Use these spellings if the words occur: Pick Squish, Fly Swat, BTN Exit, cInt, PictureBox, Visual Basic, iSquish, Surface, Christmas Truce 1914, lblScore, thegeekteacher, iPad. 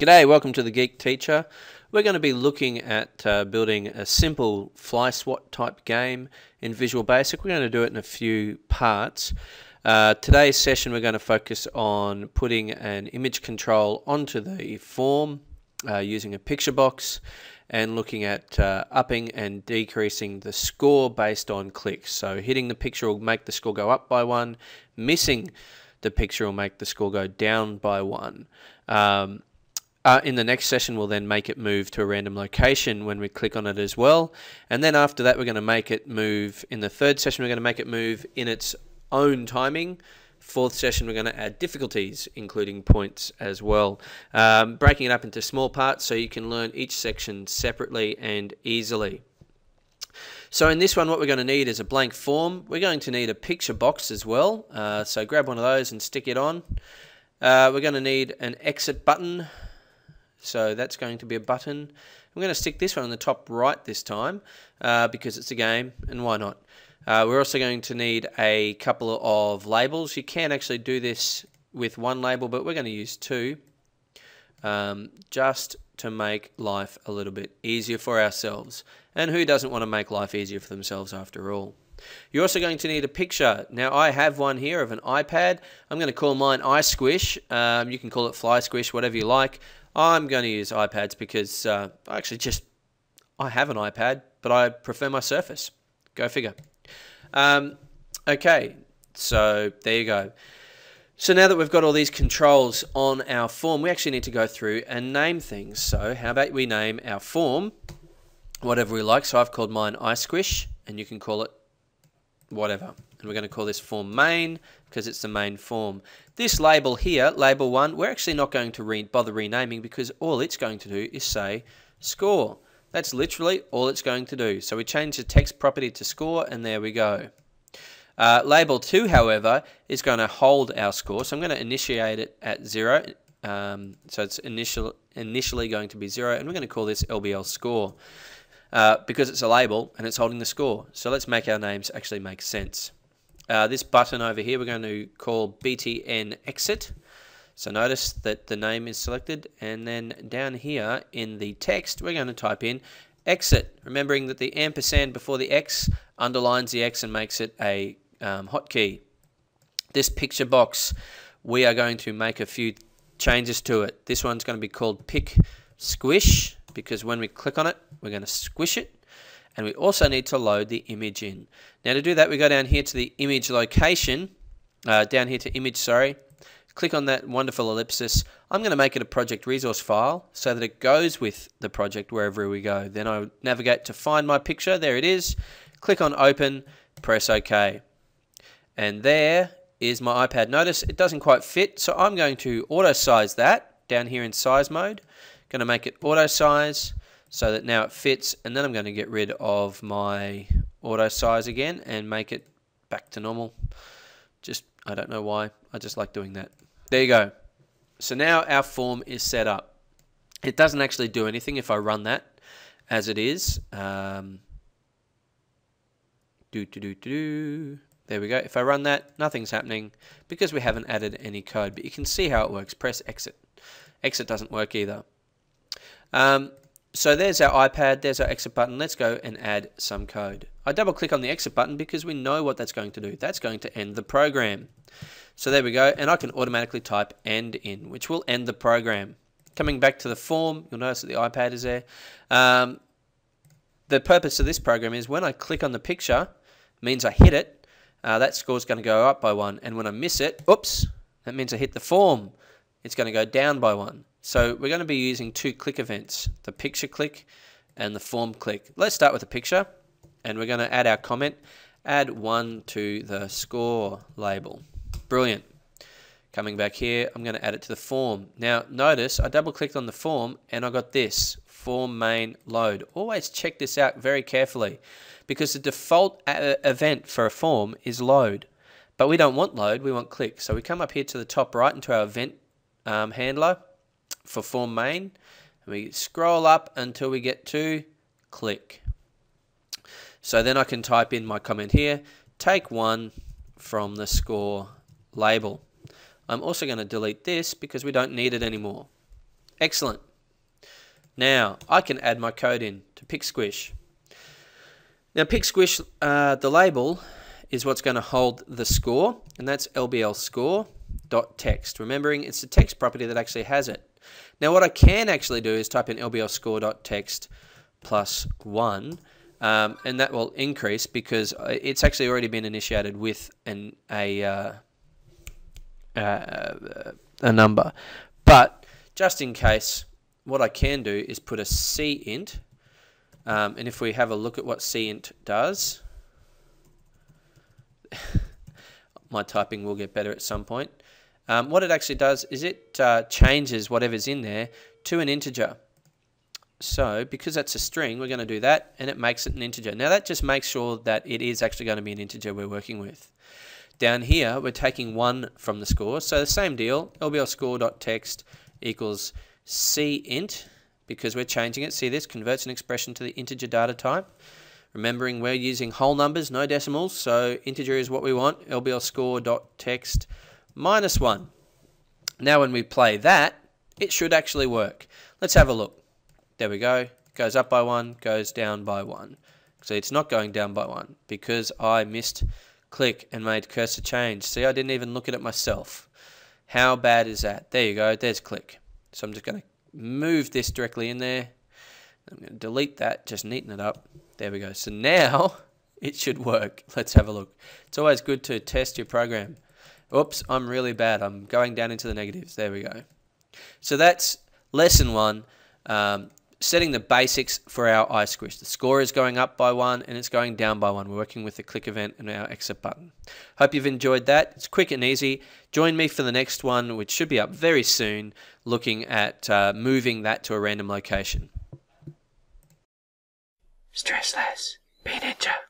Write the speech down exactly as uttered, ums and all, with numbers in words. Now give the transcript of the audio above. G'day, welcome to the Geek Teacher. We're going to be looking at uh, building a simple Fly Swat type game in Visual Basic. We're going to do it in a few parts. Uh, today's session we're going to focus on putting an image control onto the form uh, using a picture box and looking at uh, upping and decreasing the score based on clicks. So hitting the picture will make the score go up by one, missing the picture will make the score go down by one. Um, Uh, in the next session, we'll then make it move to a random location when we click on it as well. And then after that, we're going to make it move. In the third session, we're going to make it move in its own timing. Fourth session, we're going to add difficulties, including points as well. Um, breaking it up into small parts so you can learn each section separately and easily. So in this one, what we're going to need is a blank form. We're going to need a picture box as well. Uh, so grab one of those and stick it on. Uh, we're going to need an exit button. So that's going to be a button. I'm going to stick this one on the top right this time uh, because it's a game and why not. Uh, we're also going to need a couple of labels. You can actually do this with one label, but we're going to use two um, just to make life a little bit easier for ourselves. And who doesn't want to make life easier for themselves after all? You're also going to need a picture. Now I have one here of an iPad. I'm going to call mine iSquish. Um, you can call it Fly Squish, whatever you like. I'm going to use iPads because uh, I actually just, I have an iPad, but I prefer my Surface. Go figure. Um, okay, so there you go. So now that we've got all these controls on our form, we actually need to go through and name things. So how about we name our form whatever we like. So I've called mine iSquish, and you can call it whatever. And we're going to call this form main because it's the main form. This label here, label one, we're actually not going to re bother renaming because all it's going to do is say score. That's literally all it's going to do. So we change the text property to score and there we go. Uh, label two, however, is going to hold our score. So I'm going to initiate it at zero. Um, so it's initial, initially going to be zero and we're going to call this lblScore uh, because it's a label and it's holding the score. So let's make our names actually make sense. Uh, this button over here we're going to call B T N Exit. So notice that the name is selected and then down here in the text we're going to type in exit, remembering that the ampersand before the X underlines the X and makes it a um, hotkey. This picture box, we are going to make a few changes to it. This one's going to be called Pick Squish because when we click on it we're going to squish it. And we also need to load the image in. Now to do that we go down here to the image location, uh, down here to image, sorry, click on that wonderful ellipsis. I'm going to make it a project resource file so that it goes with the project wherever we go. Then I navigate to find my picture, there it is, click on open, press OK. And there is my iPad. Notice it doesn't quite fit, so I'm going to auto size that down here in size mode. Going to make it auto size. So that now it fits, and then I'm going to get rid of my auto size again and make it back to normal. Just, I don't know why, I just like doing that. There you go. So now our form is set up. It doesn't actually do anything if I run that as it is. Um, do, do, do, do. There we go. If I run that, nothing's happening because we haven't added any code, but you can see how it works. Press exit. Exit doesn't work either. Um, So there's our iPad, there's our exit button. Let's go and add some code. I double click on the exit button because we know what that's going to do. That's going to end the program. So there we go, and I can automatically type end in, which will end the program. Coming back to the form, you'll notice that the iPad is there. Um, the purpose of this program is when I click on the picture, means I hit it, uh, that score's going to go up by one, and when I miss it, oops, that means I hit the form. It's going to go down by one. So we're going to be using two click events, the picture click and the form click. Let's start with the picture and we're going to add our comment, add one to the score label. Brilliant. Coming back here, I'm going to add it to the form. Now notice I double clicked on the form and I got this, form main load. Always check this out very carefully because the default event for a form is load, but we don't want load, we want click. So we come up here to the top right into our event um, handler for form main, and we scroll up until we get to click. So then I can type in my comment here, take one from the score label. I'm also going to delete this because we don't need it anymore. Excellent. Now I can add my code in to Pick Squish. Now Pick Squish, uh, the label is what's going to hold the score, and that's lblScore.text. Remembering it's the text property that actually has it. Now what I can actually do is type in lblScore.text plus one, um, and that will increase because it's actually already been initiated with an a uh, uh, a number. But just in case, what I can do is put a cInt, um, and if we have a look at what cInt does, my typing will get better at some point. Um, what it actually does is it uh, changes whatever's in there to an integer. So because that's a string, we're going to do that, and it makes it an integer. Now that just makes sure that it is actually going to be an integer we're working with. Down here, we're taking one from the score. So the same deal, lblScore.text equals cInt, because we're changing it. See this, converts an expression to the integer data type. Remembering we're using whole numbers, no decimals, so integer is what we want, lblScore.text minus one. Now when we play that, it should actually work. Let's have a look. There we go. Goes up by one, goes down by one. So it's not going down by one because I missed click and made cursor change. See, I didn't even look at it myself. How bad is that? There you go. There's click. So I'm just going to move this directly in there. I'm going to delete that, just neaten it up. There we go. So now it should work. Let's have a look. It's always good to test your program. Oops, I'm really bad. I'm going down into the negatives. There we go. So that's lesson one, um, setting the basics for our iSquish. The score is going up by one and it's going down by one. We're working with the click event and our exit button. Hope you've enjoyed that. It's quick and easy. Join me for the next one, which should be up very soon, looking at uh, moving that to a random location. Stress less. Be ninja.